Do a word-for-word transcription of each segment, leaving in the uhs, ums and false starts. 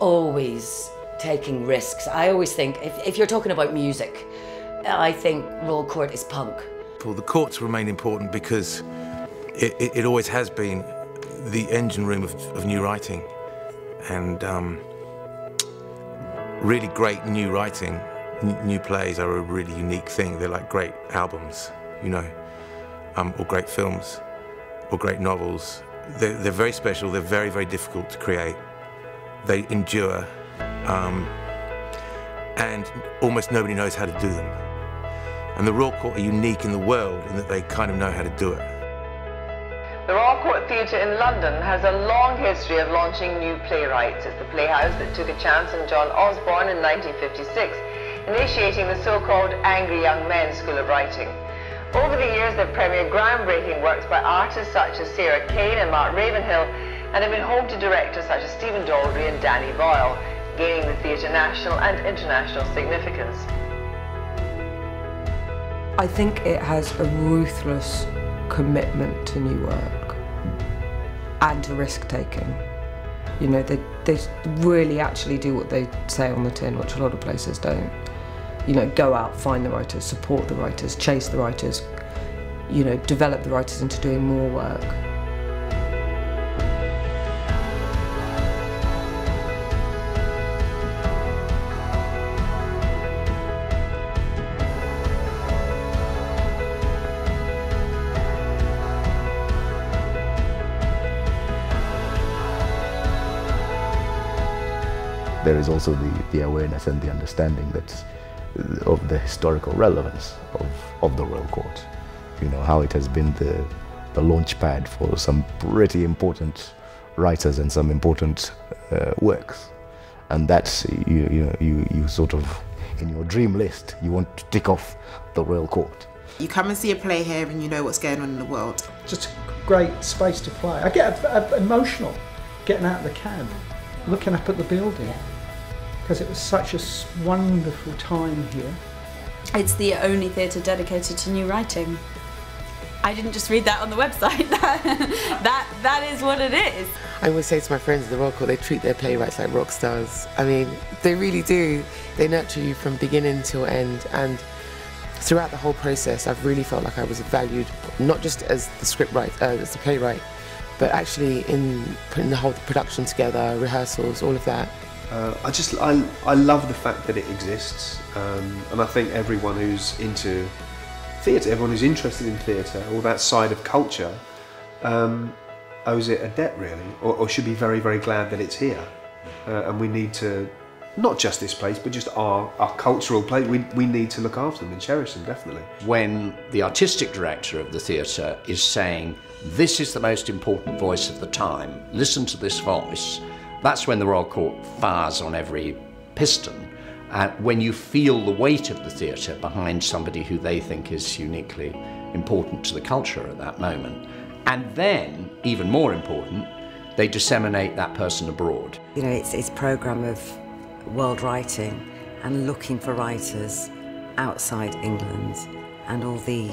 always taking risks. I always think, if, if you're talking about music, I think Royal Court is punk. Well, the courts remain important because it, it, it always has been the engine room of, of new writing, and um, really great new writing. N new plays are a really unique thing. They're like great albums, you know, um, or great films, or great novels. They're, they're very special. They're very, very difficult to create. They endure, um, and almost nobody knows how to do them. And the Royal Court are unique in the world in that they kind of know how to do it. The Royal Court Theatre in London has a long history of launching new playwrights. It's the playhouse that took a chance on John Osborne in nineteen fifty-six, initiating the so-called Angry Young Men School of Writing. Over the years, they've premiered groundbreaking works by artists such as Sarah Kane and Mark Ravenhill, and have been home to directors such as Stephen Daldry and Danny Boyle, gaining the theatre national and international significance. I think it has a ruthless commitment to new work and to risk taking. You know, they, they really actually do what they say on the tin, which a lot of places don't. You know, go out, find the writers, support the writers, chase the writers, you know, develop the writers into doing more work. There is also the, the awareness and the understanding that's, of the historical relevance of, of the Royal Court. You know, how it has been the, the launch pad for some pretty important writers and some important uh, works. And that's, you, you know, you, you sort of, in your dream list, you want to tick off the Royal Court. You come and see a play here and you know what's going on in the world. Just a great space to play. I get a, a, emotional getting out of the cab, looking up at the building, because it was such a wonderful time here. It's the only theatre dedicated to new writing. I didn't just read that on the website, that, that, that is what it is. I always say to my friends at the Royal Court, they treat their playwrights like rock stars. I mean, they really do. They nurture you from beginning till end, and throughout the whole process I've really felt like I was valued, not just as the scriptwriter, uh, as the playwright, but actually in putting the whole production together, rehearsals, all of that. Uh, I just, I, I love the fact that it exists, um, and I think everyone who's into theatre, everyone who's interested in theatre, or that side of culture, um, owes it a debt really, or, or should be very, very glad that it's here. Uh, and we need to, not just this place, but just our, our cultural place, we, we need to look after them and cherish them, definitely. When the artistic director of the theatre is saying, this is the most important voice of the time, listen to this voice, that's when the Royal Court fires on every piston, uh, when you feel the weight of the theatre behind somebody who they think is uniquely important to the culture at that moment. And then, even more important, they disseminate that person abroad. You know, it's, it's a programme of world writing and looking for writers outside England, and all the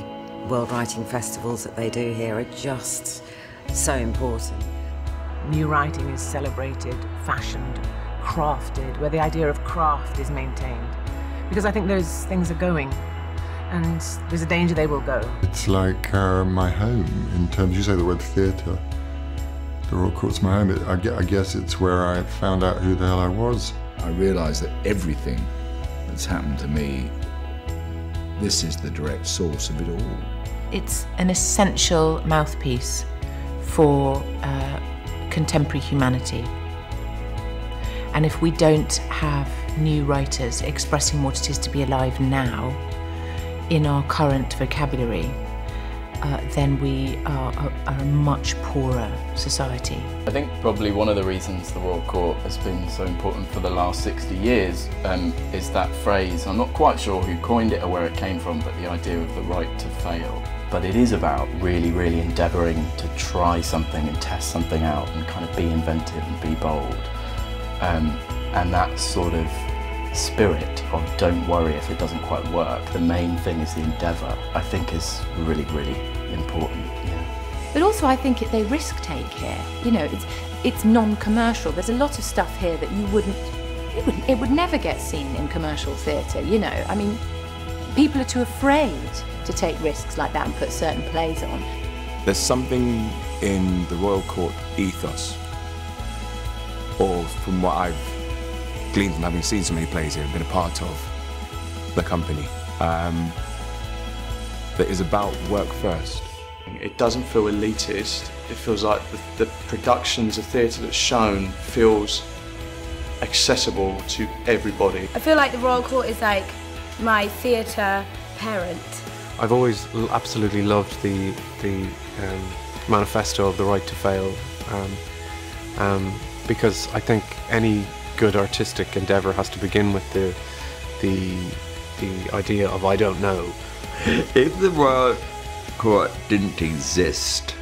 world writing festivals that they do here are just so important. New writing is celebrated, fashioned, crafted, where the idea of craft is maintained. Because I think those things are going, and there's a danger they will go. It's like uh, my home, in terms, you say the word theatre. The Royal Court's my home. It, I guess it's where I found out who the hell I was. I realised that everything that's happened to me, this is the direct source of it all. It's an essential mouthpiece for uh, contemporary humanity. And if we don't have new writers expressing what it is to be alive now in our current vocabulary, uh, then we are, are, are a much poorer society. I think probably one of the reasons the Royal Court has been so important for the last sixty years um, is that phrase, I'm not quite sure who coined it or where it came from, but the idea of the right to fail. But it is about really, really endeavouring to try something and test something out and kind of be inventive and be bold. Um, and that sort of spirit of don't worry if it doesn't quite work, the main thing is the endeavour, I think is really, really important. Yeah. But also I think it, they risk take here. You know, it's, it's non-commercial. There's a lot of stuff here that you wouldn't, it would, it would never get seen in commercial theatre, you know. I mean, people are too afraid to take risks like that and put certain plays on. There's something in the Royal Court ethos, or from what I've gleaned from having seen so many plays here, been a part of the company, um, that is about work first. It doesn't feel elitist. It feels like the, the productions of theatre that's shown feels accessible to everybody. I feel like the Royal Court is like my theatre parent. I've always absolutely loved the the um, manifesto of the right to fail, um, um, because I think any good artistic endeavour has to begin with the the the idea of I don't know. If the Royal Court didn't exist,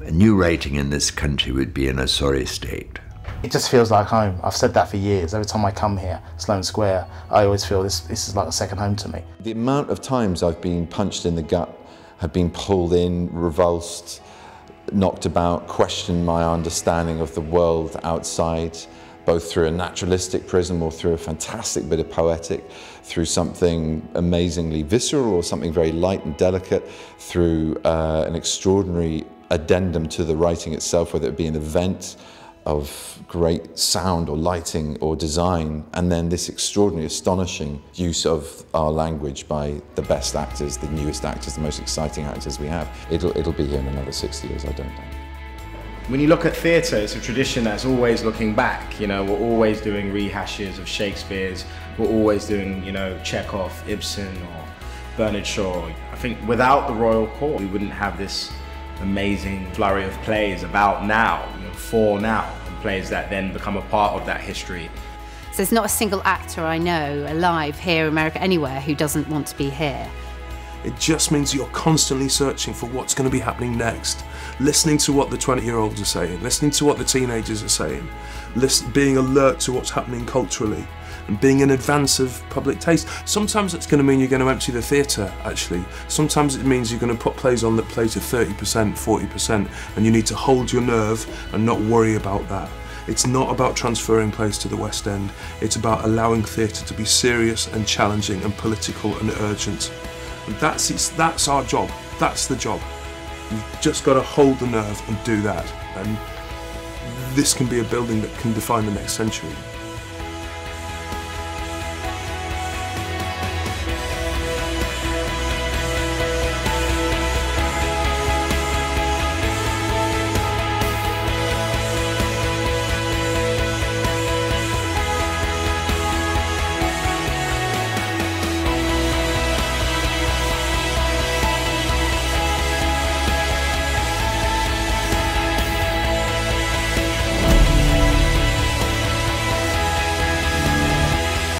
a new rating in this country would be in a sorry state. It just feels like home. I've said that for years. Every time I come here, Sloane Square, I always feel this, this is like a second home to me. The amount of times I've been punched in the gut, have been pulled in, revulsed, knocked about, questioned my understanding of the world outside, both through a naturalistic prism or through a fantastic bit of poetic, through something amazingly visceral or something very light and delicate, through uh, an extraordinary addendum to the writing itself, whether it be an event of great sound or lighting or design, and then this extraordinary, astonishing use of our language by the best actors, the newest actors, the most exciting actors we have. It'll, it'll be here in another sixty years, I don't know. When you look at theatre, it's a tradition that's always looking back. You know, we're always doing rehashes of Shakespeare's. We're always doing, you know, Chekhov, Ibsen, or Bernard Shaw. I think without the Royal Court, we wouldn't have this amazing flurry of plays about now, you know, for now, and plays that then become a part of that history. So there's not a single actor I know alive here, America, anywhere, who doesn't want to be here. It just means you're constantly searching for what's going to be happening next, listening to what the twenty-year-olds are saying, listening to what the teenagers are saying, listen, being alert to what's happening culturally, and being in advance of public taste. Sometimes it's going to mean you're going to empty the theatre, actually. Sometimes it means you're going to put plays on that play to thirty percent, forty percent, and you need to hold your nerve and not worry about that. It's not about transferring plays to the West End. It's about allowing theatre to be serious and challenging and political and urgent. That's, it's, that's our job, that's the job. You've just got to hold the nerve and do that. And this can be a building that can define the next century.